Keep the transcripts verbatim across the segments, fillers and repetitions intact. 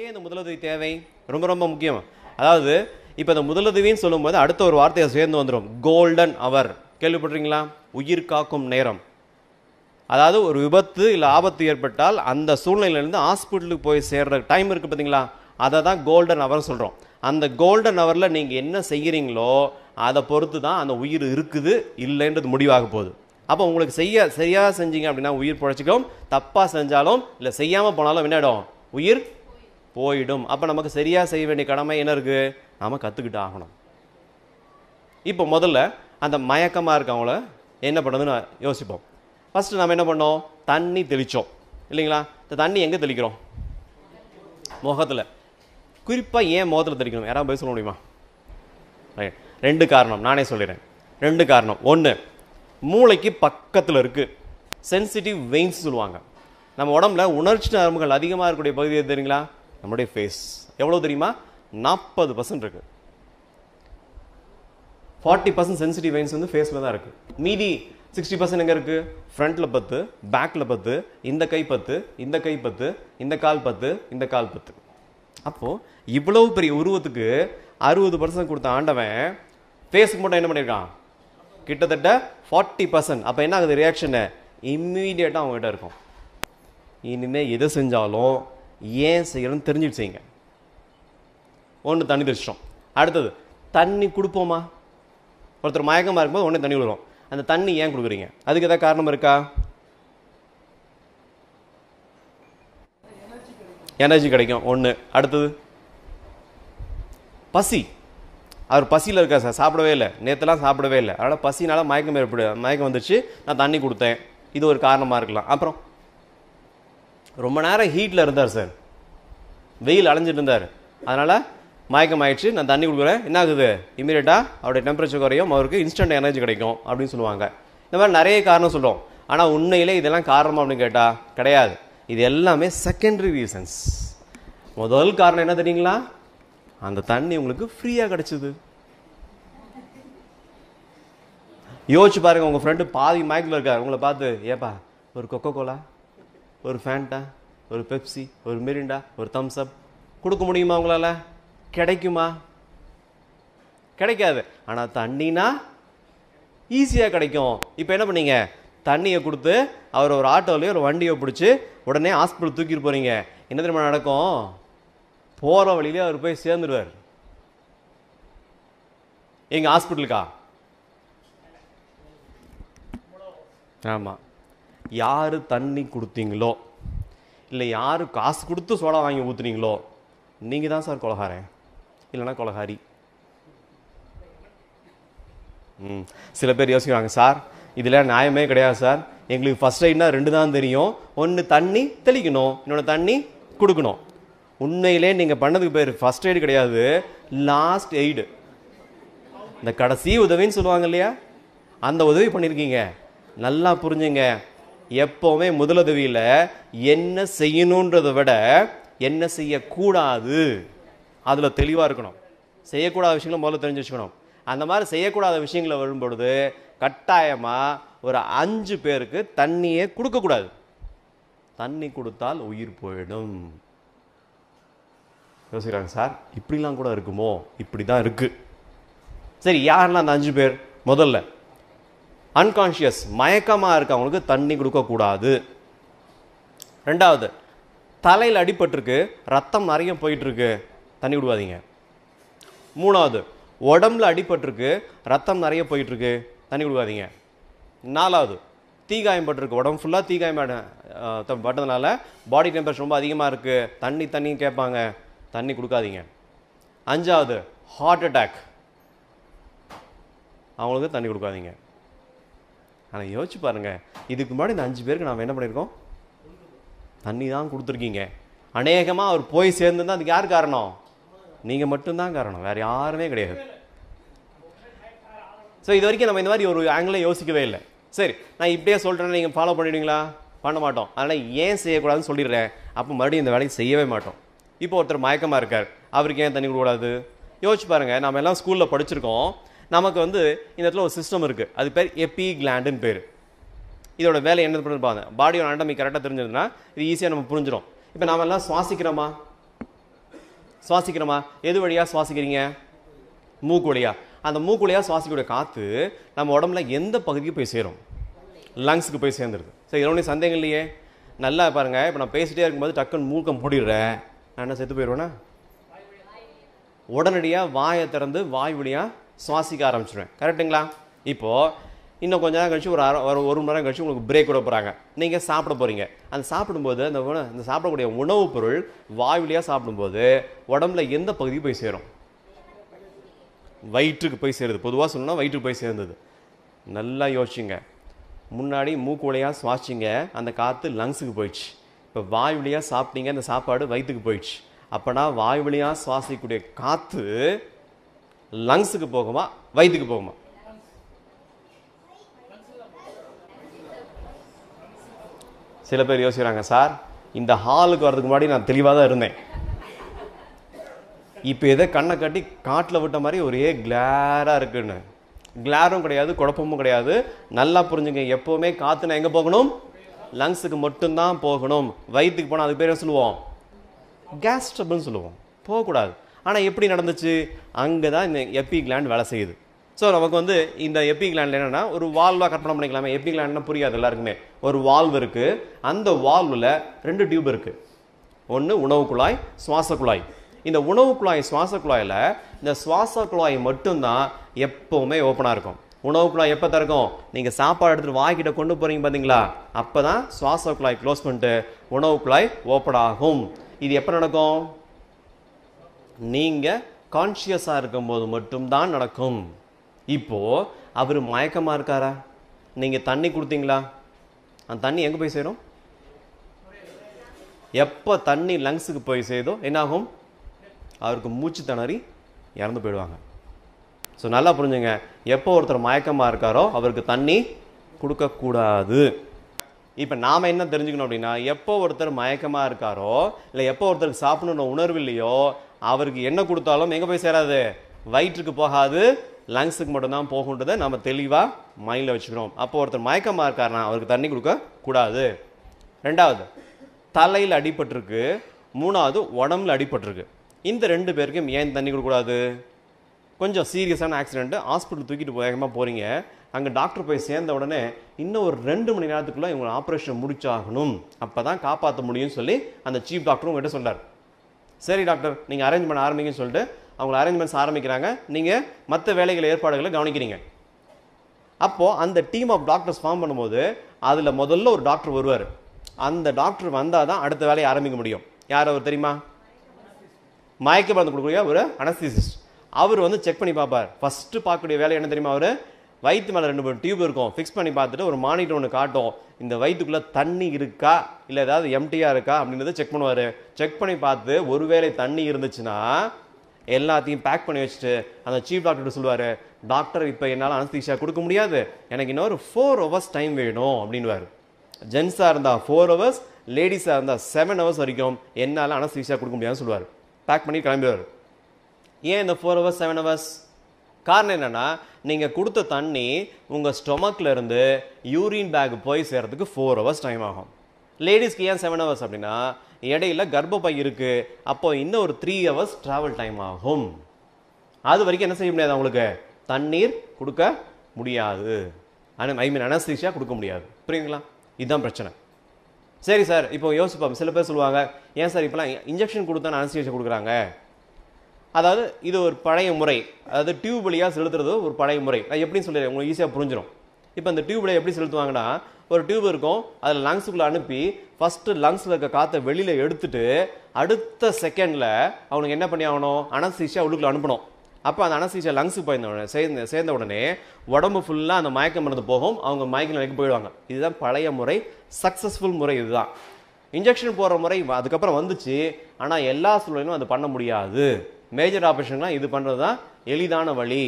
ஏன் இந்த முதலுதவி தேவை ரொம்ப ரொம்ப முக்கியம். அதாவது இப்போ இந்த முதலுதவின்னு சொல்லும்போது அடுத்த ஒரு வார்த்தையை சேர்ந்து வந்துடும், கோல்டன் அவர். கேள்விப்பட்டிருக்கீங்களா? உயிர் காக்கும் நேரம். அதாவது ஒரு விபத்து இல்லை ஆபத்து ஏற்பட்டால் அந்த சூழ்நிலையிலேருந்து ஹாஸ்பிட்டலுக்கு போய் சேர்கிற டைம் இருக்குது பார்த்தீங்களா, அதை தான் கோல்டன் அவர் சொல்கிறோம். அந்த கோல்டன் அவரில் நீங்கள் என்ன செய்கிறீங்களோ அதை பொறுத்து தான் அந்த உயிர் இருக்குது இல்லைன்றது முடிவாக போகுது. அப்போ உங்களுக்கு செய்ய சரியாக செஞ்சீங்க அப்படின்னா உயிர் பிழைச்சிக்கும், தப்பாக செஞ்சாலும் இல்லை செய்யாமல் போனாலும் என்ன ஆகிடும், உயிர் போயிடும். அப்போ நமக்கு சரியாக செய்ய வேண்டிய கடமை என்ன இருக்குது, நாம் கற்றுக்கிட்டு ஆகணும். இப்போ முதல்ல அந்த மயக்கமாக இருக்கவங்கள என்ன பண்ணுறதுன்னு யோசிப்போம். ஃபஸ்ட்டு நம்ம என்ன பண்ணோம், தண்ணி தெளித்தோம் இல்லைங்களா. இந்த தண்ணி எங்கே தெளிக்கிறோம், முகத்தில். குறிப்பாக ஏன் முகத்தில் தெளிக்கணும் யாராவது போய் சொல்ல முடியுமா? ரைட், ரெண்டு காரணம் நானே சொல்லிடுறேன். ரெண்டு காரணம். ஒன்று, மூளைக்கு பக்கத்தில் இருக்குது, சென்சிட்டிவ் வெயின்ஸ் சொல்லுவாங்க. நம்ம உடம்புல உணர்ச்சி நரம்புகள் அதிகமாக இருக்கக்கூடிய பகுதி எது தெரியுங்களா, நம்முடைய ஃபேஸ். எவ்வளோ தெரியுமா, நாற்பது பர்சன்ட் இருக்குது. ஃபார்ட்டி பர்சன்ட் சென்சிட்டிவ் வெயின்ஸ் வந்து ஃபேஸில் தான் இருக்குது. மீதி சிக்ஸ்டி பர்சன்ட் எங்கே இருக்குது, ஃப்ரண்ட்டில் பத்து, பேக்கில் பத்து, இந்த கை பத்து, இந்த கை பத்து, இந்த கால் பத்து, இந்த கால் பத்து. அப்போது இவ்வளவு பெரிய உருவத்துக்கு அறுபது பர்சன்ட் கொடுத்த ஆண்டவன் ஃபேஸுக்கு மட்டும் என்ன பண்ணியிருக்கான், கிட்டத்தட்ட ஃபார்ட்டி பர்சன்ட். அப்போ என்ன ஆகுது, ரியாக்ஷனு இம்மீடியட்டாக அவங்ககிட்ட இருக்கும். இனிமேல் எதை செஞ்சாலும் ஏன் செய்யணும்னு தெரிஞ்சுட்டு செய்யுங்க. ஒன்று தண்ணி தெளிச்சிட்டோம். அடுத்தது தண்ணி கொடுப்போமா? ஒருத்தர் மயக்கமாக இருக்கும்போது ஒன்று தண்ணி கொடுக்குறோம். அந்த தண்ணி ஏன் கொடுக்குறீங்க, அதுக்கு எதாவது காரணம் இருக்கா? எனர்ஜி கிடைக்கும் ஒன்று. அடுத்தது பசி. அவர் பசியில் இருக்கா சார், சாப்பிடவே இல்லை, நேற்றுலாம் சாப்பிடவே இல்லை, அதனால் பசினால மயக்கம் ஏற்படு மயக்கம் வந்துச்சு, நான் தண்ணி கொடுத்தேன், இது ஒரு காரணமாக இருக்கலாம். அப்புறம் ரொம்ப நேரம் ஹீட்டில் இருந்தார் சார், வெயில் அலைஞ்சிட்டு இருந்தார், அதனால் மயக்கம் ஆயிடுச்சு, நான் தண்ணி கொடுக்குறேன், என்ன ஆகுது, இமீடியட்டாக அவருடைய டெம்பரேச்சர் குறையும், அவருக்கு இன்ஸ்டன்ட் எனர்ஜி கிடைக்கும் அப்படின்னு சொல்லுவாங்க. இந்த மாதிரி நிறைய காரணம் சொல்லுவோம். ஆனால் உண்மையிலே இதெல்லாம் காரணமாக அப்படின்னு கேட்டால் கிடையாது. இது எல்லாமே செகண்டரி ரீசன்ஸ். முதல் காரணம் என்ன தெரியுங்களா, அந்த தண்ணி உங்களுக்கு ஃப்ரீயாக கிடைச்சிது. யோசிச்சு பாருங்கள், உங்கள் ஃப்ரெண்டு பாதி மயக்கில் இருக்கார், உங்களை பார்த்து ஏப்பா ஒரு கொக்கோ கோலா, ஒரு ஃபேண்டா, ஒரு பெப்சி, ஒரு மிரிண்டா, ஒரு தம்ஸ் அப் கொடுக்க முடியுமா உங்களால்? கிடைக்குமா? கிடைக்காது. ஆனால் தண்ணினா ஈஸியாக கிடைக்கும். இப்போ என்ன பண்ணீங்க, தண்ணியை கொடுத்து அவர் ஒரு ஆட்டோலையோ ஒரு வண்டியோ பிடிச்சி உடனே ஹாஸ்பிட்டல் தூக்கிட்டு போகிறீங்க. என்ன தெரியுமா நடக்கும், போகிற வழியிலே அவர் போய் சேர்ந்துடுவார். எங்கள் ஹாஸ்பிட்டலுக்கா? ஆமாம். யார் தண்ணி கொடுத்தீங்களோ இல்லை யார் காசு கொடுத்து சோடா வாங்கி ஊற்றுனீங்களோ நீங்கள் தான் சார் கொலகாரன், இல்லைன்னா கொலகாரி. ம் சில பேர் யோசிக்கிறாங்க, சார் இதில் நியாயமே கிடையாது சார், எங்களுக்கு ஃபஸ்ட் எய்ட்னா ரெண்டு தான் தெரியும், ஒன்று தண்ணி தெளிக்கணும், இன்னொன்று தண்ணி கொடுக்கணும். உண்மையிலே நீங்கள் பண்ணதுக்கு பேர் ஃபஸ்ட் எய்டு கிடையாது, லாஸ்ட் எய்டு. இந்த கடைசி உதவின்னு சொல்லுவாங்க இல்லையா, அந்த உதவி பண்ணியிருக்கீங்க. நல்லா புரிஞ்சுங்க, எப்போவுமே முதலுதவியில் என்ன செய்யணுன்றதை விட என்ன செய்யக்கூடாது அதில் தெளிவாக இருக்கணும். செய்யக்கூடாத விஷயங்களை முதல்ல தெரிஞ்சு வச்சுக்கணும். அந்த மாதிரி செய்யக்கூடாத விஷயங்களை வரும்பொழுது கட்டாயமாக ஒரு அஞ்சு பேருக்கு தண்ணியே கொடுக்கக்கூடாது. தண்ணி கொடுத்தால் உயிர் போயிடும். யோசிக்கிறாங்க, சார் இப்படிலாம் கூட இருக்குமோ? இப்படி தான் இருக்குது. சரி, யாரெல்லாம் அந்த அஞ்சு பேர்? முதல்ல அன்கான்ஷியஸ் மயக்கமாக இருக்கவங்களுக்கு தண்ணி கொடுக்கக்கூடாது. ரெண்டாவது, தலையில் அடிபட்டுருக்கு, ரத்தம் நிறைய போயிட்டுருக்கு, தண்ணி கொடுக்காதீங்க. மூணாவது, உடம்புல அடிபட்டுருக்கு, ரத்தம் நிறைய போயிட்டுருக்கு, தண்ணி கொடுக்காதீங்க. நாலாவது, தீக்காயம் பட்டிருக்கு, உடம்பு ஃபுல்லாக தீக்காயம் பட்டதுனால பாடி டெம்பரேச்சர் ரொம்ப அதிகமாக இருக்குது, தண்ணி தண்ணி கேட்பாங்க, தண்ணி கொடுக்காதீங்க. அஞ்சாவது, ஹார்ட் அட்டாக், அவங்களுக்கு தண்ணி கொடுக்காதீங்க. ஆனால் யோசிச்சு பாருங்கள், இதுக்கு முன்னாடி இந்த அஞ்சு பேருக்கு நாம் என்ன பண்ணியிருக்கோம், தண்ணி தான் கொடுத்துருக்கீங்க. அநேகமாக அவர் போய் சேர்ந்துருந்தால் அதுக்கு யார் காரணம், நீங்கள் மட்டும்தான் காரணம், வேறு யாருமே கிடையாது. ஸோ இது வரைக்கும் நம்ம இந்த மாதிரி ஒரு ஆங்கிளில் யோசிக்கவே இல்லை. சரி, நான் இப்படியே சொல்கிறேன், நீங்கள் ஃபாலோ பண்ணிவிடுவீங்களா? பண்ண மாட்டோம். அதனால் ஏன் செய்யக்கூடாதுன்னு சொல்லிடுறேன், அப்போ மறுபடியும் இந்த வேலையை செய்யவே மாட்டோம். இப்போ ஒருத்தர் மயக்கமாக இருக்கார், அவருக்கு ஏன் தண்ணி கொடுக்கூடாது? யோசிச்சு பாருங்கள், நம்ம எல்லாம் ஸ்கூலில் படிச்சிருக்கோம். நமக்கு வந்து இந்த இடத்துல ஒரு சிஸ்டம் இருக்குது, அது பேர் எப்பி கிளாண்டுன்னு பேர். இதோட வேலை என்ன பண்ணுறது பாருங்க, பாடியோட அனாட்டமி கரெக்டாக தெரிஞ்சதுன்னா இது ஈஸியாக நம்ம புரிஞ்சிடும். இப்போ நாமெல்லாம் சுவாசிக்கிறோமா, சுவாசிக்கிறோமா? எது வழியாக சுவாசிக்கிறீங்க? மூக்கு வழியாக. அந்த மூக்கு வழியாக சுவாசிக்கூடிய காற்று நம்ம உடம்புல எந்த பகுதிக்கு போய் சேரும்? லங்ஸுக்கு போய் சேர்ந்துருது. சரி, இன்னொன்று சந்தேகம் இல்லையே? நல்லா பாருங்கள், இப்போ நான் பேசிகிட்டே இருக்கும்போது டக்குன்னு மூக்கம் மூடிடுறேன், நான் என்ன செத்து போயிடுவேன்னா? உடனடியாக வாயை திறந்து வாய் வழியாக சுவாசிக்க ஆரம்பிச்சிடுவேன். கரெக்டுங்களா? இப்போது இன்னும் கொஞ்ச நேரம் கழிச்சு ஒரு அரை ஒரு ஒரு மணி நேரம் கழிச்சு உங்களுக்கு பிரேக் விட போகிறாங்க, நீங்கள் சாப்பிட போகிறீங்க. அந்த சாப்பிடும்போது அந்த அந்த சாப்பிடக்கூடிய உணவுப் பொருள் வாய் வழியாக சாப்பிடும்போது உடம்புல எந்த பகுதிக்கு போய் சேரும்? வயிற்றுக்கு போய் சேருது. பொதுவாக சொல்லணும்னா வயிற்றுக்கு போய் சேர்ந்தது. நல்லா யோசிச்சுங்க. முன்னாடி மூக்கு வழியாக சுவாசிங்க, அந்த காற்று லங்ஸுக்கு போயிடுச்சு. இப்போ வாய் வழியாக சாப்பிட்டீங்க, அந்த சாப்பாடு வயிற்றுக்கு போயிடுச்சு. அப்போனா வாய் வழியாக சுவாசிக்கக்கூடிய காற்று லங்ஸுக்கு போகுமா வயிற்றுக்கு போகுமா? சில பேர் யோசிக்கிறாங்க, சார் இந்த ஹாலுக்கு வரதுக்கு முன்னாடி நான் தெளிவாக தான் இருந்தேன், இப்போ எதை கண்ணை கட்டி காட்டில் விட்ட மாதிரி ஒரே கிளாராக இருக்குன்னு. கிளாரும் கிடையாது, குழப்பமும் கிடையாது. நல்லா புரிஞ்சுங்க, எப்போவுமே காற்று நான் எங்கே போகணும்? லங்ஸுக்கு மட்டும்தான் போகணும். வயிற்றுக்கு போனால் அதுக்கு பேர் சொல்லுவோம் கேஸ் ட்ரபிள்னு சொல்லுவோம், போகக்கூடாது. ஆனால் எப்படி நடந்துச்சு? அங்கே தான் இந்த எப்பி கிளாண்ட் வேலை செய்யுது. ஸோ நமக்கு வந்து இந்த எப்பி கிளாண்டில் என்னென்னா ஒரு வால்வாக கற்பனை பண்ணிக்கலாமே. எப்பி கிளாண்ட்னா புரியாது எல்லாருக்குமே. ஒரு வால்வு இருக்குது, அந்த வால்வில் ரெண்டு டியூப் இருக்குது. ஒன்று உணவு குழாய், சுவாச குழாய். இந்த உணவு குழாய் சுவாச குழாயில் இந்த சுவாச குழாய் மட்டும்தான் எப்போவுமே ஓப்பனாக இருக்கும். உணவு குழாய் எப்போ திறக்கும்? நீங்கள் சாப்பாடு எடுத்துகிட்டு வாய்கிட்ட கொண்டு போகிறீங்க பார்த்தீங்களா, அப்போ தான் சுவாச குழாய் க்ளோஸ் பண்ணிட்டு உணவு குழாய் ஓப்பன் ஆகும். இது எப்போ நடக்கும்? நீங்கள் கான்ஷியஸாக இருக்கும்போது மட்டும்தான் நடக்கும். இப்போது அவர் மயக்கமாக இருக்காரா? நீங்கள் தண்ணி கொடுத்தீங்களா? அந்த தண்ணி எங்கே போய் சேரும்? எப்போ தண்ணி லங்ஸுக்கு போய் சேதோ என்னாகும்? அவருக்கு மூச்சு திணறி இறந்து போயிடுவாங்க. ஸோ நல்லா புரிஞ்சுங்க, எப்போ ஒருத்தர் மயக்கமாக இருக்காரோ அவருக்கு தண்ணி கொடுக்கக்கூடாது. இப்போ நாம் என்ன தெரிஞ்சுக்கணும் அப்படின்னா, எப்போ ஒருத்தர் மயக்கமாக இருக்காரோ இல்லை எப்போ ஒருத்தருக்கு சாப்பிடணுன்ற உணர்வு இல்லையோ அவருக்கு என்ன கொடுத்தாலும் எங்கே போய் சேராது? வயிற்றுக்கு போகாது, லங்ஸுக்கு மட்டும்தான் போகுன்றதை நம்ம தெளிவாக மைண்டில் வச்சுக்கிறோம். அப்போ ஒருத்தர் மயக்கமாக இருக்காருனா அவருக்கு தண்ணி கொடுக்கக்கூடாது. ரெண்டாவது தலையில் அடிபட்டிருக்கு, மூணாவது உடம்புல அடிபட்டிருக்கு. இந்த ரெண்டு பேருக்கும் ஏன் தண்ணி கொடுக்கக்கூடாது? கொஞ்சம் சீரியஸான ஆக்சிடென்ட்டு, ஹாஸ்பிட்டல் தூக்கிட்டு போயமாக போகிறீங்க, அங்கே டாக்டர் போய் சேர்ந்த உடனே இன்னும் ஒரு ரெண்டு மணி நேரத்துக்குள்ளே இவங்க ஆப்ரேஷன் முடிச்சாகணும், அப்போ தான் காப்பாற்ற முடியும்னு சொல்லி அந்த சீஃப் டாக்டரும் உங்கள்கிட்ட சொல்கிறார். சரி டாக்டர், நீங்கள் அரேஞ்ச் பண்ண ஆரம்பிங்கன்னு சொல்லிட்டு அவங்க அரேஞ்ச்மெண்ட்ஸ் ஆரம்பிக்கிறாங்க. நீங்கள் மற்ற வேலைகள் ஏற்பாடுகளை கவனிக்கிறீங்க. அப்போது அந்த டீம் ஆஃப் டாக்டர்ஸ் ஃபார்ம் பண்ணும்போது அதில் முதல்ல ஒரு டாக்டர் வருவார். அந்த டாக்டர் வந்தால் தான் அடுத்த வேலையை ஆரம்பிக்க முடியும். யார் அவர் தெரியுமா? மயக்க மருந்து கொடுக்கக்கூடிய ஒரு அனஸ்தீசிஸ்ட். அவர் வந்து செக் பண்ணி பார்ப்பார். ஃபஸ்ட்டு பார்க்கக்கூடிய வேலை என்ன தெரியுமா? அவர் வயிற்று மேலே ரெண்டு மூணு டியூப் இருக்கும், ஃபிக்ஸ் பண்ணி பார்த்துட்டு ஒரு மானிட்டர் ஒன்று காட்டும், இந்த வயிற்றுக்குள்ளே தண்ணி இருக்கா இல்லை ஏதாவது எம்டியாக இருக்கா அப்படின்றத செக் பண்ணுவார். செக் பண்ணி பார்த்து ஒருவேளை தண்ணி இருந்துச்சுன்னா எல்லாத்தையும் பேக் பண்ணி வச்சுட்டு அந்த சீஃப் டாக்டர்கிட்ட சொல்லுவார், டாக்டர் இப்போ என்னால் அனஸ்தீஷியா கொடுக்க முடியாது, எனக்கு இன்னொரு ஃபோர் ஹவர்ஸ் டைம் வேணும் அப்படின்வார். ஜென்ஸாக இருந்தால் ஃபோர் ஹவர்ஸ், லேடிஸாக இருந்தால் செவன் ஹவர்ஸ் வரைக்கும் என்னால் அனஸ்தீஷியா கொடுக்க முடியாதுன்னு சொல்லுவார். பேக் பண்ணி கிளம்பிடுவார். ஏன் இந்த ஃபோர் ஹவர்ஸ் செவன் ஹவர்ஸ் காரணம் என்னென்னா, நீங்கள் கொடுத்த தண்ணி உங்கள் ஸ்டொமக்கிலேருந்து யூரின் பேக் போய் சேர்கிறதுக்கு ஃபோர் ஹவர்ஸ் டைம் ஆகும். லேடிஸ்க்கு ஏன் செவன் ஹவர்ஸ் அப்படின்னா, இடையில் கர்ப்பப்பை இருக்குது, அப்போது இன்னும் ஒரு த்ரீ ஹவர்ஸ் ட்ராவல் டைம் ஆகும். அது வரைக்கும் என்ன செய்ய முடியாது? அவங்களுக்கு தண்ணீர் கொடுக்க முடியாது, ஐ மீன் அனஸ்தீஷியா கொடுக்க முடியாது. புரியுங்களா? இதுதான் பிரச்சனை. சரி சார், இப்போ யோசிப்பாங்க. சில பேர் சொல்லுவாங்க, ஏன் சார் இப்போலாம் இன்ஜெக்ஷன் கொடுத்தா அனஸ்தீஷியா கொடுக்குறாங்க? அதாவது இது ஒரு பழைய முறை, அதாவது டியூப் வழியாக செலுத்துறது ஒரு பழைய முறை. அது எப்படின்னு சொல்லி உங்களுக்கு ஈஸியாக புரிஞ்சிடும். இப்போ அந்த டியூப் வழியை எப்படி செலுத்துவாங்கன்னா, ஒரு டியூப் இருக்கும், அதில் லங்ஸுக்குள்ளே அனுப்பி ஃபஸ்ட்டு லங்ஸில் இருக்க காற்றை வெளியில் எடுத்துட்டு அடுத்த செகண்டில் அவனுக்கு என்ன பண்ணி ஆகணும்? அனஸ்தீஷியா உள்ளுக்குள்ளே அனுப்பணும். அப்போ அந்த அனஸ்தீஷியா லங்ஸுக்கு போயிருந்த சேர்ந்த சேர்ந்த உடனே உடம்பு ஃபுல்லாக அந்த மயக்கம் மருந்து போகும், அவங்க மயக்க நிலைக்கு போயிடுவாங்க. இதுதான் பழைய முறை, சக்ஸஸ்ஃபுல் முறை. இதுதான் இன்ஜெக்ஷன் போடுற முறை அதுக்கப்புறம் வந்துச்சு. ஆனால் எல்லா சூழலும் அது பண்ண முடியாது. மேஜர் ஆப்ரேஷன்லாம் இது பண்ணுறது தான் எளிதான வழி.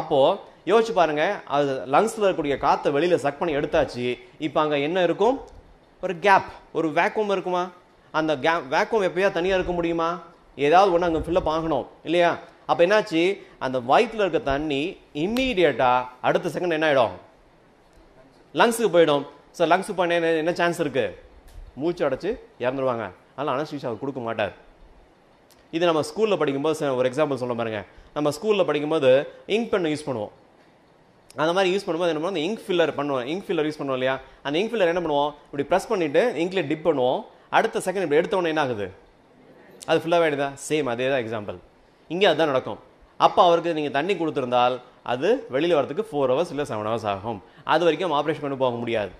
அப்போது யோசிச்சு பாருங்கள், அது லங்ஸில் இருக்கக்கூடிய காற்றை வெளியில் சக் பண்ணி எடுத்தாச்சு. இப்போ அங்கே என்ன இருக்கும்? ஒரு கேப், ஒரு வேக்யூம் இருக்குமா? அந்த கே வேக்யூம் எப்போயா தனியாக இருக்க முடியுமா? ஏதாவது ஒன்று அங்கே ஃபில்லப் ஆகணும் இல்லையா? அப்போ என்னாச்சு? அந்த வயிற்றில் இருக்க தண்ணி இம்மீடியட்டாக அடுத்த செகண்ட் என்ன ஆகிடும்? லங்ஸுக்கு போயிடும். ஸோ லங்ஸுக்கு போய் என்ன என்ன சான்ஸ் இருக்குது? மூச்சு அடைச்சி இறந்துடுவாங்க. அதனால் அனஸ்தீஷியா கொடுக்க மாட்டார். இது நம்ம ஸ்கூலில் படிக்கும்போது ஒரு எக்ஸாம்பிள் சொல்ல பாருங்கள். நம்ம ஸ்கூலில் படிக்கும்போது இங்க் பென் யூஸ் பண்ணுவோம். அந்த மாதிரி யூஸ் பண்ணும்போது என்ன பண்ணுவோம், இங்க் ஃபில்லர் பண்ணுவோம். இங்க் ஃபில்லர் யூஸ் பண்ணுவோம் இல்லையா, அந்த இங்க் ஃபில்லர் என்ன பண்ணுவோம், இப்படி ப்ரெஸ் பண்ணிவிட்டு இங்க்ல டிப் பண்ணுவோம். அடுத்த செகண்ட் இப்படி எடுத்தவொன்னே என்ன ஆகுது, அது ஃபுல்லாக ஆகிடுதா. சேம் அதே தான் எக்ஸாம்பிள் இங்கே அதுதான் நடக்கும். அப்போ அவருக்கு நீங்கள் தண்ணி கொடுத்துருந்தால் அது வெளியில் வரதுக்கு ஃபோர் ஹவர்ஸ் இல்லை செவன் ஹவர்ஸ் ஆகும். அது வரைக்கும் ஆப்ரேஷன் பண்ணி போக முடியாது.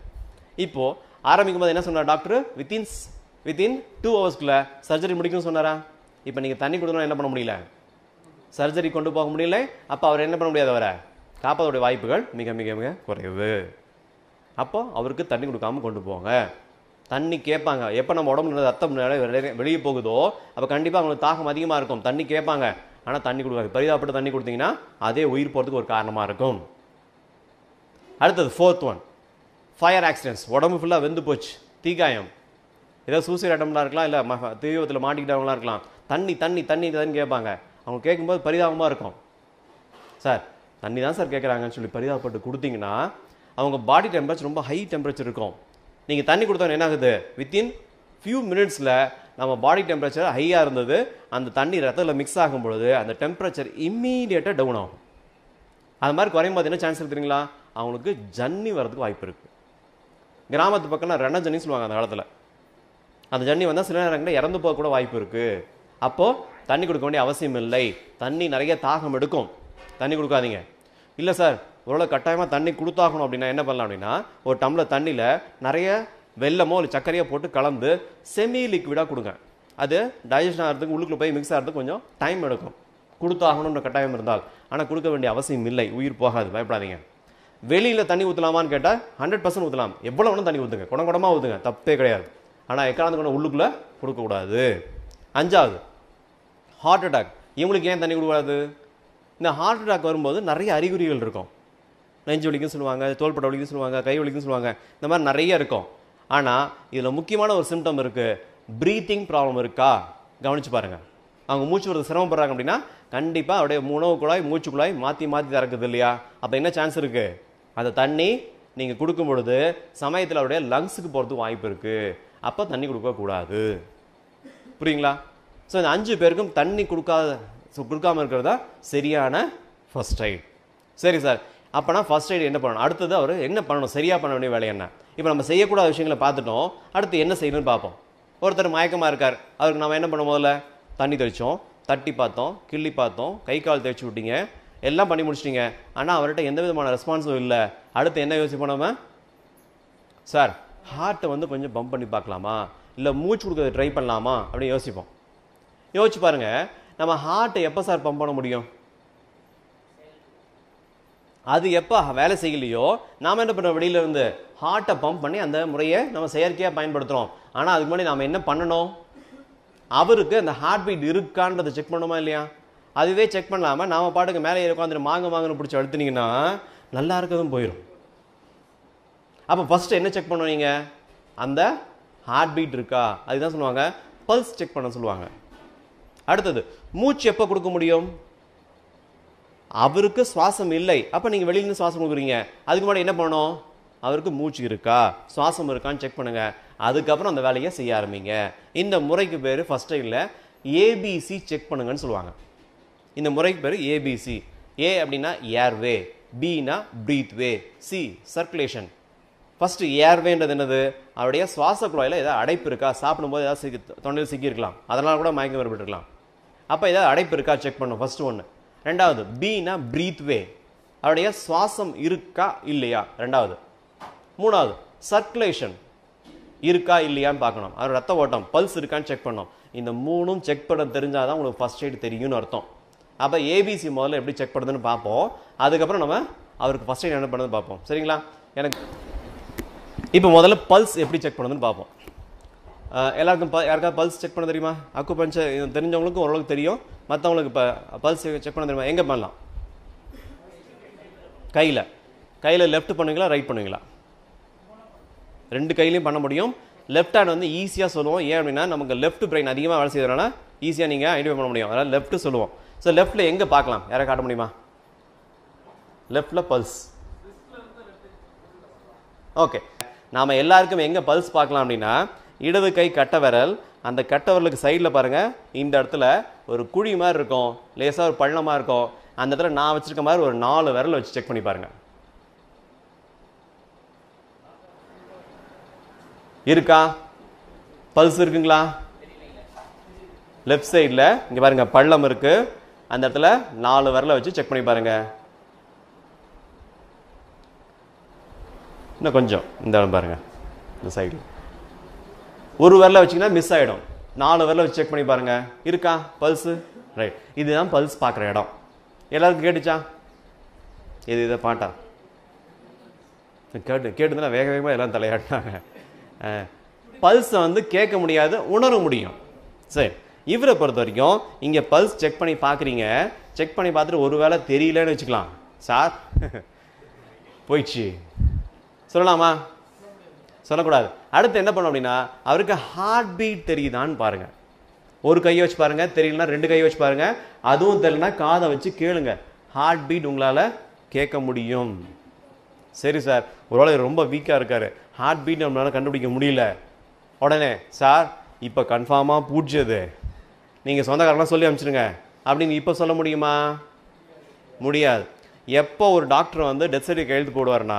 இப்போது ஆரம்பிக்கும் போது என்ன சொன்னார் டாக்டர், வித்தின் வித்தின் டூ ஹவர்ஸ்க்குள்ளே சர்ஜரி முடிக்கும்னு சொன்னாரா. இப்போ நீங்கள் தண்ணி கொடுத்தோன்னா என்ன பண்ண முடியல, சர்ஜரி கொண்டு போக முடியல. அப்போ அவர் என்ன பண்ண முடியாது, அவரை காப்பாற்றோடைய வாய்ப்புகள் மிக மிக மிக குறைவு. அப்போ அவருக்கு தண்ணி கொடுக்காமல் கொண்டு போங்க. தண்ணி கேட்பாங்க. எப்போ நம்ம உடம்புல ரத்தம் வெளியே போகுதோ அப்போ கண்டிப்பாக அவங்களுக்கு தாகம் அதிகமாக இருக்கும், தண்ணி கேட்பாங்க. ஆனால் தண்ணி கொடுக்காது. பரிதாபப்பட்டு தண்ணி கொடுத்தீங்கன்னா அதே உயிர் போகிறதுக்கு ஒரு காரணமாக இருக்கும். அடுத்தது ஃபோர்த் ஒன், ஃபயர் ஆக்சிடென்ட்ஸ். உடம்பு ஃபுல்லாக வெந்து போச்சு, தீக்காயம், ஏதாவது சூசைட் அட்டம்லாம் இருக்கலாம், இல்லை தீவிரத்தில் மாட்டிக்கிட்டவங்களாம் இருக்கலாம். தண்ணி தண்ணி தண்ணி தண்ணி கேட்பாங்க. அவங்க கேட்கும்போது பரிதாபமாக இருக்கும். சார் தண்ணி தான் சார் கேட்குறாங்கன்னு சொல்லி பரிதாபப்பட்டு கொடுத்தீங்கன்னா அவங்க பாடி டெம்பரேச்சர் ரொம்ப ஹை டெம்பரேச்சர் இருக்கும். நீங்கள் தண்ணி கொடுத்தோன்னு என்ன ஆகுது, வித்தின் ஃபியூ மினிட்ஸில் நம்ம பாடி டெம்பரேச்சர் ஹையாக இருந்தது, அந்த தண்ணி ரத்தத்தில் மிக்ஸ் ஆகும் பொழுது அந்த டெம்பரேச்சர் இம்மீடியட்டாக டவுன் ஆகும். அது மாதிரி குறையும் போது என்ன சான்ஸ் எடுத்துறீங்களா, அவங்களுக்கு ஜன்னி வர்றதுக்கு வாய்ப்பு இருக்குது. கிராமத்து பக்கம்லாம் ரெண்டா ஜன்னி சொல்லுவாங்க. அந்த காலத்தில் அந்த ஜன்னி வந்தால் சில நேரங்களில் இறந்து போக கூட வாய்ப்பு இருக்குது. அப்போது தண்ணி கொடுக்க வேண்டிய அவசியம் இல்லை. தண்ணி நிறைய தாகம் எடுக்கும், தண்ணி கொடுக்காதீங்க. இல்லை சார் ஒருவேளை கட்டாயமாக தண்ணி கொடுத்தாகணும் அப்படின்னா என்ன பண்ணலாம் அப்படின்னா, ஒரு டம்ளர் தண்ணியில் நிறைய வெல்லமோ இல்லை சர்க்கரையோ போட்டு கலந்து செமி லிக்விடாக கொடுங்க. அது டைஜஷன் ஆகிறதுக்கு உள்ளுக்குள்ளே போய் மிக்ஸ் ஆகிறதுக்கு கொஞ்சம் டைம் எடுக்கும், கொடுத்தாகணும்னு கட்டாயம் இருந்தால். ஆனால் கொடுக்க வேண்டிய அவசியம் இல்லை, உயிர் போகாது, பயப்படாதீங்க. வெளியில் தண்ணி ஊற்றலாமான்னு கேட்டால் ஹண்ட்ரட் பர்சன்ட் ஊற்றலாம். எவ்வளோ வேணும் தண்ணி ஊற்றுங்க, குடம் குடமாக ஊற்றுங்க, தப்பே கிடையாது. ஆனால் எக்காந்து கொண்டு உள்ளுக்குள்ளே கொடுக்கக்கூடாது. அஞ்சாவது ஹார்ட் அட்டாக். இவங்களுக்கு ஏன் தண்ணி கொடுக்கூடாது, இந்த ஹார்ட் அட்டாக் வரும்போது நிறைய அறிகுறிகள் இருக்கும். நெஞ்சு வலிக்குன்னு சொல்லுவாங்க, தோள்பட்ட வலிக்குன்னு சொல்லுவாங்க, கை வலிக்குன்னு சொல்லுவாங்க, இந்த மாதிரி நிறைய இருக்கும். ஆனால் இதில் முக்கியமான ஒரு சிம்டம் இருக்குது, ப்ரீத்திங் ப்ராப்ளம் இருக்கா கவனித்து பாருங்கள். அவங்க மூச்சு வரது சிரமப்படுறாங்க அப்படின்னா கண்டிப்பாக அவருடைய உணவு குழாய் மூச்சு குழாய் மாற்றி மாற்றி திறக்குது இல்லையா. அப்போ என்ன சான்ஸ் இருக்குது, அந்த தண்ணி நீங்கள் கொடுக்கும் பொழுது சமயத்தில் அவருடைய லங்ஸுக்கு போகிறதுக்கு வாய்ப்பு இருக்குது. அப்போ தண்ணி கொடுக்கக்கூடாது, புரியுங்களா. ஸோ இந்த அஞ்சு பேருக்கும் தண்ணி கொடுக்காத ஸோ கொடுக்காமல் இருக்கிறதா சரியான ஃபர்ஸ்ட் எய்ட். சரி சார், அப்போனா ஃபர்ஸ்ட் எய்டு என்ன பண்ணணும், அடுத்தது அவர் என்ன பண்ணணும், சரியாக பண்ண வேண்டிய வேலை என்ன. இப்போ நம்ம செய்யக்கூடாத விஷயங்களை பார்த்துட்டோம், அடுத்து என்ன செய்யணும்னு பார்ப்போம். ஒருத்தர் மயக்கமாக இருக்கார், அவருக்கு நம்ம என்ன பண்ணும், முதல்ல தண்ணி தெளித்தோம், தட்டி பார்த்தோம், கிள்ளி பார்த்தோம், கை கால் தேய்ச்சி விட்டீங்க, எல்லாம் பண்ணி முடிச்சிட்டிங்க. ஆனால் அவர்கிட்ட எந்த விதமான ரெஸ்பான்ஸும் இல்லை. அடுத்து என்ன யோசிப்போம் நம்ம, சார் ஹார்ட்டை வந்து கொஞ்சம் பம்ப் பண்ணி பார்க்கலாமா, இல்லை மூச்சு கொடுக்கறது ட்ரை பண்ணலாமா அப்படின்னு யோசிப்போம். யோசிச்சு பாருங்கள், நம்ம ஹார்ட்டை எப்போ சார் பம்ப் பண்ண முடியும், அது எப்போ வேலை செய்யலையோ நாம் என்ன பண்ணுறோம், வெளியிலேருந்து ஹார்ட்டை பம்ப் பண்ணி அந்த முறையை நம்ம செயற்கையாக பயன்படுத்துகிறோம். ஆனால் அதுக்கு முன்னாடி நாம் என்ன பண்ணணும், அவருக்கு அந்த ஹார்ட் பீட் இருக்கான்றதை செக் பண்ணணுமா இல்லையா. அதுவே செக் பண்ணாமல் நாம் பாட்டுக்கு மேலே உட்காந்துட்டு மாங்க மாங்கன்னு பிடிச்சி அழுத்துனீங்கன்னா நல்லா இருக்கதும் போயிடும். அப்போ ஃபஸ்ட்டு என்ன செக் பண்ணுவோம், நீங்கள் அந்த ஹார்ட் பீட் இருக்கா, அதுதான் சொல்லுவாங்க பல்ஸ் செக் பண்ண சொல்லுவாங்க. அடுத்தது மூச்சு எப்போ கொடுக்க முடியும், அவருக்கு சுவாசம் இல்லை. அப்போ நீங்கள் வெளியிலேருந்து சுவாசம் கொடுக்குறீங்க, அதுக்கு முன்னாடி என்ன பண்ணணும், அவருக்கு மூச்சு இருக்கா சுவாசம் இருக்கான்னு செக் பண்ணுங்கள். அதுக்கப்புறம் அந்த வேலையை செய்ய ஆரம்பிங்க. இந்த முறைக்கு பேர் ஃபஸ்ட் எய்டில் ஏபிசி செக் பண்ணுங்கன்னு சொல்லுவாங்க. இந்த முறைக்கு பேர் ஏபிசி. ஏ அப்படின்னா ஏர்வே, பின்னா breath way, C circulation. First ஏர்வேன்றது என்னது, அவருடைய சுவாச குழாயில் ஏதாவது அடைப்பு இருக்கா, சாப்பிடும்போது ஏதாவது சிக்கி தொண்டையில் சிக்கியிருக்கலாம், அதனால் கூட மயக்கம் ஏற்பட்டுருக்கலாம். அப்போ ஏதாவது அடைப்பு இருக்கா செக் பண்ணணும் ஃபஸ்ட்டு ஒன்று. ரெண்டாவது பீனா பிரீத் வே, அவருடைய சுவாசம் இருக்கா இல்லையா ரெண்டாவது. மூணாவது சர்க்குலேஷன் இருக்கா இல்லையான்னு பார்க்கணும், அவர் ரத்த ஓட்டம் பல்ஸ் இருக்கான்னு செக் பண்ணணும். இந்த மூணும் செக் பண்ண தெரிஞ்சால் தான் உங்களுக்கு ஃபர்ஸ்ட் எய்டு தெரியும்னு அர்த்தம். அப்போ ஏபிசி முதல்ல எப்படி செக் பண்ணுறதுன்னு பார்ப்போம், அதுக்கப்புறம் நம்ம அவருக்கு ஃபர்ஸ்ட் எய்டு என்ன பண்ணுறது பார்ப்போம், சரிங்களா. எனக்கு இப்போ முதல்ல பல்ஸ் எப்படி செக் பண்ணுறதுன்னு பார்ப்போம். எல்லாருக்கும் ப யாருக்காவது பல்ஸ் செக் பண்ண தெரியுமா, அக்குபஞ்சர் தெரிஞ்சவங்களுக்கும் ஓரளவுக்கு தெரியும், மற்றவங்களுக்கு இப்போ பல்ஸ் செக் பண்ண தெரியுமா. எங்கே பண்ணலாம், கையில் கையில் லெஃப்ட் பண்ணுவீங்களா ரைட் பண்ணுவீங்களா, ரெண்டு கையிலையும் பண்ண முடியும். லெஃப்ட் ஹேண்ட் வந்து ஈஸியாக சொல்லுவோம், ஏன் அப்படின்னா நமக்கு லெஃப்ட் பிரெயின் அதிகமாக வேலை செய்யறதுனால ஈஸியாக நீங்கள் ஐடென்டிஃபை பண்ண முடியும், அதனால் லெஃப்ட்டு சொல்லுவோம். ஸோ லெஃப்ட்டில் எங்கே பார்க்கலாம், யாரை காட்ட முடியுமா, லெஃப்டில் பல்ஸ். ஓகே, நாம் எல்லாருக்கும் எங்கே பல்ஸ் பார்க்கலாம் அப்படின்னா, இடது கை கட்டை விரல் அந்த கட்டவர்களுக்கு சைடில் பாருங்கள், இந்த இடத்துல ஒரு குழி மாதிரி இருக்கும், லேசாக ஒரு பள்ளமாக இருக்கும். அந்த இடத்துல நான் வச்சுருக்க மாதிரி ஒரு நாலு விரல் வச்சு செக் பண்ணி பாருங்கள், இருக்கா? பல்ஸ் இருக்குங்களா? லெஃப்ட் சைடில் இங்கே பாருங்கள் பள்ளம் இருக்குது, அந்த இடத்துல நாலு விரலை வச்சு செக் பண்ணி பாருங்கள். இன்னும் கொஞ்சம் இந்த இடம் பாருங்கள், இந்த சைடில் ஒரு விரலை வச்சிங்கன்னா மிஸ் ஆகிடும். நாலு விரலை வச்சு செக் பண்ணி பாருங்கள், இருக்கா பல்ஸு? ரைட், இதுதான் பல்ஸ் பார்க்குற இடம். எல்லாருக்கும் கேட்டுச்சா? இது இதை பாட்டா கேட்டு கேட்டுதுன்னா வேக வேகமாக எல்லாம் தலையாடினாங்க. பல்ஸை வந்து கேட்க முடியாது, உணர முடியும். சரி, இவரை பொறுத்த வரைக்கும் இங்கே பல்ஸ் செக் பண்ணி பார்க்குறீங்க, செக் பண்ணி பார்த்துட்டு ஒரு வேளை தெரியலன்னு வச்சுக்கலாம். சார் போயிடுச்சு சொல்லலாமா? சொல்லக்கூடாது. அடுத்து என்ன பண்ணோம் அப்படின்னா, அவருக்கு ஹார்ட் பீட் தெரியுதான்னு பாருங்கள். ஒரு கையை வச்சு பாருங்கள், தெரியலனா ரெண்டு கையை வச்சு பாருங்கள், அதுவும் தெரியலனா காதை வச்சு கேளுங்க. ஹார்ட் பீட் உங்களால் கேட்க முடியும். சரி சார், ஒரு வேளை ரொம்ப வீக்காக இருக்கார், ஹார்ட் பீட் நம்மளால் கண்டுபிடிக்க முடியல. உடனே சார் இப்போ கன்ஃபார்மாக பூஜ்ஜியது, நீங்கள் சொந்தக்காரங்களாம் சொல்லி அனுப்பிச்சிடுங்க அப்படின்னு இப்போ சொல்ல முடியுமா? முடியாது. எப்போ ஒரு டாக்டர் வந்து டெத் சர்டிஃபிகேட் எழுதி போடுவார்னா,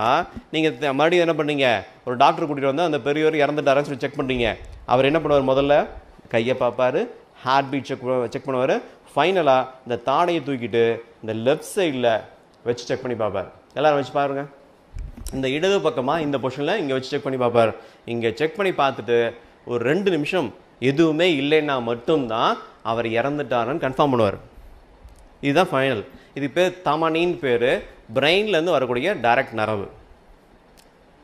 நீங்கள் மறுபடியும் என்ன பண்ணீங்க, ஒரு டாக்டர் கூட்டிகிட்டு வந்து அந்த பெரியவர் இறந்துட்டாரன்னு சொல்லி செக் பண்ணுறீங்க. அவர் என்ன பண்ணுவார், முதல்ல கையை பார்ப்பார், ஹார்ட் பீட் செக் செக் பண்ணுவார், ஃபைனலாக இந்த தாடையை தூக்கிட்டு இந்த லெஃப்ட் சைடில் வச்சு செக் பண்ணி பார்ப்பார். எல்லோரும் வச்சு பாருங்க, இந்த இடது பக்கமாக இந்த பொசிஷனில் இங்கே வச்சு செக் பண்ணி பார்ப்பார். இங்கே செக் பண்ணி பார்த்துட்டு ஒரு ரெண்டு நிமிஷம் எதுவுமே இல்லைன்னா மட்டும்தான் அவர் இறந்துட்டாரன்னு கன்ஃபார்ம் பண்ணுவார். இதுதான் ஃபைனல். இது பேர் தமனின்னு பேர், பிரெயின்லேருந்து வரக்கூடிய டைரக்ட் நரவு.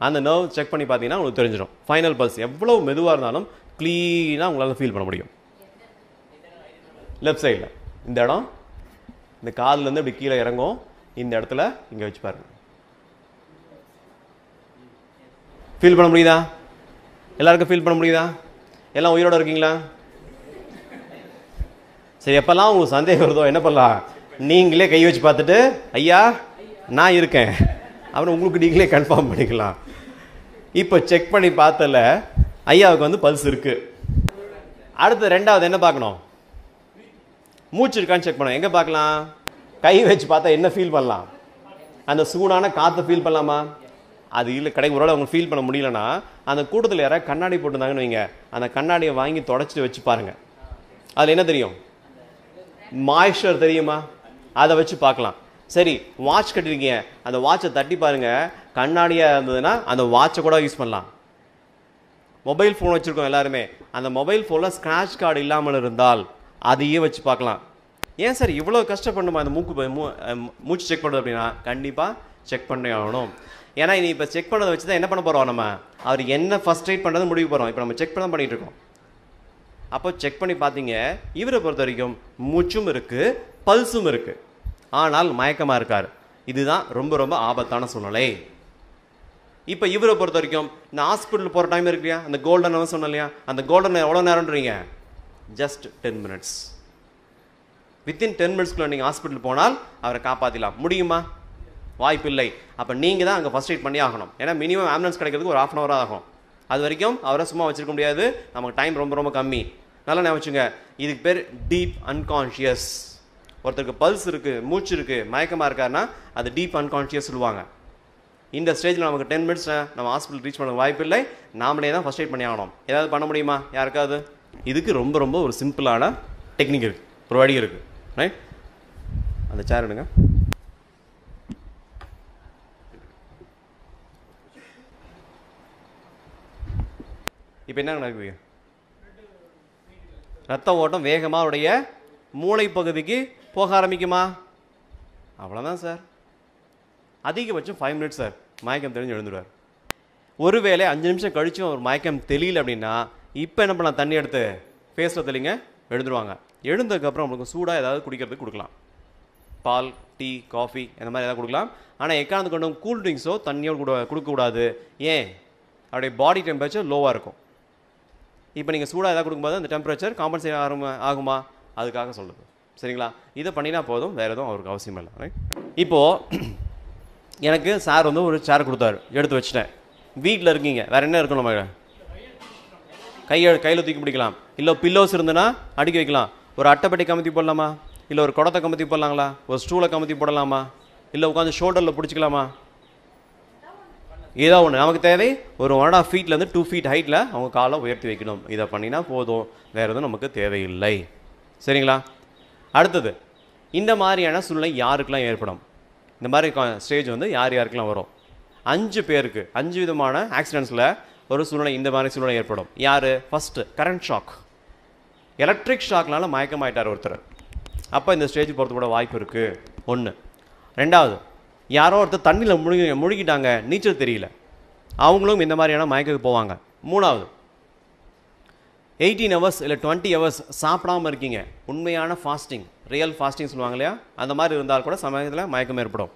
அந்த நர்வ் செக் பண்ணி பார்த்தீங்கன்னா உங்களுக்கு தெரிஞ்சிடும் ஃபைனல் பல்ஸ் எவ்வளோ மெதுவாக இருந்தாலும் க்ளீனாக உங்களால் ஃபீல் பண்ண முடியும். லெஃப்ட் சைடில் இந்த இடம், இந்த காதுலேருந்து இப்படி கீழே இறங்கும், இந்த இடத்துல இங்கே வச்சு பாருங்கள், ஃபீல் பண்ண முடியுதா? எல்லாருக்கும் ஃபீல் பண்ண முடியுதா? எல்லாம் உயிரோடு இருக்கீங்களா? சரி, எப்போல்லாம் உங்களுக்கு சந்தேகம் வருதோ என்ன பண்ணலாம், நீங்களே கை வச்சு பார்த்துட்டு ஐயா நான் இருக்கேன் அப்புறம் உங்களுக்கு நீங்களே கன்ஃபார்ம் பண்ணிக்கலாம். இப்போ செக் பண்ணி பார்த்தல ஐயாவுக்கு வந்து பல்ஸ் இருக்குது. அடுத்து ரெண்டாவது என்ன பார்க்கணும், மூச்சு இருக்கான்னு செக் பண்ணணும். எங்கே பார்க்கலாம்? கை வச்சு பார்த்தா என்ன ஃபீல் பண்ணலாம்? அந்த சூடான காற்றை ஃபீல் பண்ணலாமா? அது இல்லை கிடைக்கும். ஒரு அவங்க ஃபீல் பண்ண முடியலன்னா அந்த கூட்டத்தில் யாராவது கண்ணாடி போட்டுருந்தாங்கன்னு வைங்க, அந்த கண்ணாடியை வாங்கி தொடச்சிட்டு வச்சு பாருங்கள், அதில் என்ன தெரியும்? மாய்ஸ்சர் தெரியுமா? அதை வச்சு பார்க்கலாம். சரி, வாட்ச் கட்டிருக்கீங்க, அந்த வாட்சை தட்டி பாருங்கள், கண்ணாடியாக இருந்ததுன்னா அந்த வாட்சை கூட யூஸ் பண்ணலாம். மொபைல் ஃபோன் வச்சுருக்கோம் எல்லாருமே, அந்த மொபைல் ஃபோனில் ஸ்க்ராட்ச் கார்டு இல்லாமல் இருந்தால் அதையே வச்சு பார்க்கலாம். ஏன் சார் இவ்வளோ கஷ்டப்படணுமா அந்த மூக்கு மூச்சு செக் பண்ணுறது அப்படின்னா, கண்டிப்பாக செக் பண்ணி ஆகணும். ஏன்னா இனி இப்போ செக் பண்ணதை வச்சு தான் என்ன பண்ண போகிறோம், நம்ம அவர் என்ன ஃபஸ்ட் எய்ட் பண்ணுறது முடிவு போகிறோம். இப்போ நம்ம செக் பண்ண தான் பண்ணிகிட்டு இருக்கோம். அப்போ செக் பண்ணி பார்த்தீங்க, இவரை பொறுத்த வரைக்கும் மூச்சும் இருக்குது பல்ஸும் இருக்குது, ஆனால் மயக்கமாக இருக்கார். இதுதான் ரொம்ப ரொம்ப ஆபத்தான சூழ்நிலை. இப்போ இவரை பொறுத்த வரைக்கும் இந்த ஹாஸ்பிட்டல் போகிற டைம் இருக்கு இல்லையா, அந்த கோல்டன் ஹவர் சொன்னோம் இல்லையா, அந்த கோல்டன் எவ்வளோ நேரம்ன்றீங்க? Just ten minutes. Within ten மினிட்ஸ்க்குள்ளே நீங்கள் ஹாஸ்பிட்டல் போனால் அவரை காப்பாற்றலாம். முடியுமா? வாய்ப்பு இல்லை. அப்போ நீங்கள் தான் அங்கே ஃபஸ்ட் எய்ட் பண்ணி ஆகணும். ஏன்னா மினிமம் ஆம்புலன்ஸ் கிடைக்கிறதுக்கு ஒரு ஆஃப் அன் ஹவர் ஆகும். அது வரைக்கும் அவரை சும்மா வச்சுருக்க முடியாது, நமக்கு டைம் ரொம்ப ரொம்ப கம்மி. நல்லா நான் வச்சுங்க, இதுக்கு பேர் டீப் அன்கான்ஷியஸ். ஒருத்தருக்கு பல்ஸ் இருக்குது, மூச்சு இருக்குது, மயக்கமாக இருக்காருன்னா அது டீப் அன்கான்ஷியஸ் சொல்லுவாங்க. இந்த ஸ்டேஜில் நமக்கு டென் மினிட்ஸ் நம்ம ஹாஸ்பிட்டல் ரீச் பண்ண வாய்ப்பு இல்லை, நாமளே தான் ஃபஸ்ட் எய்ட் பண்ணி ஆகணும். ஏதாவது பண்ண முடியுமா யாருக்காவது? இதுக்கு ரொம்ப ரொம்ப ஒரு சிம்பிளான டெக்னிக் இருக்குது, ஒரு வழி இருக்குது. ரைட், அந்த சேர் எடுங்க. இப்போ என்ன நடக்குது, ரத்த ஓட்டம் வேகமாக அவருடைய மூளை பகுதிக்கு போக ஆரம்பிக்குமா? அவ்வளோதான் சார், அதிகபட்சம் ஃபைவ் மினிட்ஸ் சார் மயக்கம் தெளிஞ்சு எழுந்துடுவார். ஒருவேளை அஞ்சு நிமிஷம் கழிச்சும் ஒரு மயக்கம் தெளியல அப்படின்னா இப்போ என்ன பண்ணலாம், தண்ணி எடுத்து ஃபேஸில் தெளிங்க, எழுந்துடுவாங்க. எழுந்ததுக்கப்புறம் உங்களுக்கு சூடாக ஏதாவது குடிக்கிறதுக்கு கொடுக்கலாம், பால், டீ, காஃபி இந்த மாதிரி ஏதாவது கொடுக்கலாம். ஆனால் எக்காந்து கொண்டு கூல் ட்ரிங்க்ஸோ தண்ணியோ கொடுக்கக்கூடாது. ஏன்? அவருடைய பாடி டெம்பரேச்சர் லோவாக இருக்கும். இப்போ நீங்கள் சூடாக எதாவது கொடுக்கும்போது அந்த டெம்பரேச்சர் காம்பன்சேட் ஆகும் ஆகுமா அதுக்காக சொல்லுது. சரிங்களா, இதை பண்ணினா போதும், வேறு எதுவும் அவருக்கு அவசியம் இல்லை. ரைட், இப்போது எனக்கு சார் வந்து ஒரு சேர் கொடுத்தாரு, எடுத்து வச்சுட்டேன். வீட்டில் இருக்கீங்க, வேறு என்ன இருக்கணும்? கை கையில் தூக்கி பிடிக்கலாம், இல்லை பில்லோஸ் இருந்ததுன்னா அடுக்கி வைக்கலாம், ஒரு அட்டைப்பட்டி கமுத்தி போடலாமா, இல்லை ஒரு குடத்தை கமுத்தி போடலாங்களா, ஒரு ஸ்டூலை கமுத்தி போடலாமா, இல்லை உட்காந்து ஷோல்டரில் பிடிச்சிக்கலாமா, ஏதோ ஒன்று நமக்கு தேவை. ஒரு ஒன் ஆஃப் ஃபீட்லேருந்து டூ ஃபீட் ஹைட்டில் அவங்க காலை உயர்த்தி வைக்கணும். இதை பண்ணினா போதும், வேறு எதுவும் நமக்கு தேவையில்லை. சரிங்களா? அடுத்தது, இந்த மாதிரியான சூழ்நிலை யாருக்கெல்லாம் ஏற்படும்? இந்த மாதிரி ஸ்டேஜ் வந்து யார் யாருக்கெல்லாம் வரும்? அஞ்சு பேருக்கு அஞ்சு விதமான ஆக்சிடென்ட்ஸில் ஒரு சூழ்நிலை, இந்த மாதிரி சூழ்நிலை ஏற்படும். யார்? ஃபஸ்ட்டு கரண்ட் ஷாக், எலக்ட்ரிக் ஷாக்னால மயக்கமாயிட்டார் ஒருத்தர், அப்போ இந்த ஸ்டேஜ் போகிறது கூட வாய்ப்பு இருக்குது. ஒன்று. ரெண்டாவது, யாரோ ஒருத்தர் தண்ணியில் முழுகி முழுகிட்டாங்க, நீச்சல் தெரியல, அவங்களும் இந்த மாதிரியான மயக்கத்துக்கு போவாங்க. மூணாவது, எயிட்டீன் ஹவர்ஸ் இல்லை டுவெண்ட்டி ஹவர்ஸ் சாப்பிடாமல் இருக்கீங்க, உண்மையான ஃபாஸ்டிங், ரியல் ஃபாஸ்டிங் சொல்லுவாங்க இல்லையா, அந்த மாதிரி இருந்தால் கூட சமயத்தில் மயக்கம் ஏற்படும்.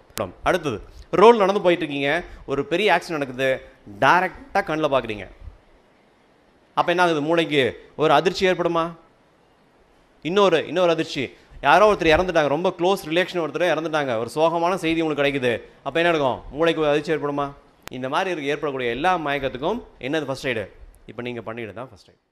அடுத்தது, ரோல் நடந்து போயிட்டுருக்கீங்க, ஒரு பெரிய ஆக்சிடென்ட் நடக்குது, டைரெக்டாக கண்ணில் பார்க்குறீங்க, அப்போ என்ன ஆகுது? மூளைக்கு ஒரு அதிர்ச்சி ஏற்படுமா? இன்னொரு இன்னொரு அதிர்ச்சி, யாரோ ஒருத்தர் இறந்துட்டாங்க, ரொம்ப க்ளோஸ் ரிலேஷன் ஒருத்தர் இறந்துட்டாங்க, ஒரு சோகமான செய்தி உங்களுக்கு கிடைக்குது, அப்போ என்ன நடக்கும்? மூளைக்கு அதிர்ச்சி ஏற்படுமா? இந்த மாதிரி ஏற்படக்கூடிய எல்லா மயக்கத்துக்கும் என்னது ஃபஸ்ட் எய்டு? இப்போ நீங்கள் பண்ணிட்டு தான் ஃபஸ்ட் எய்டு.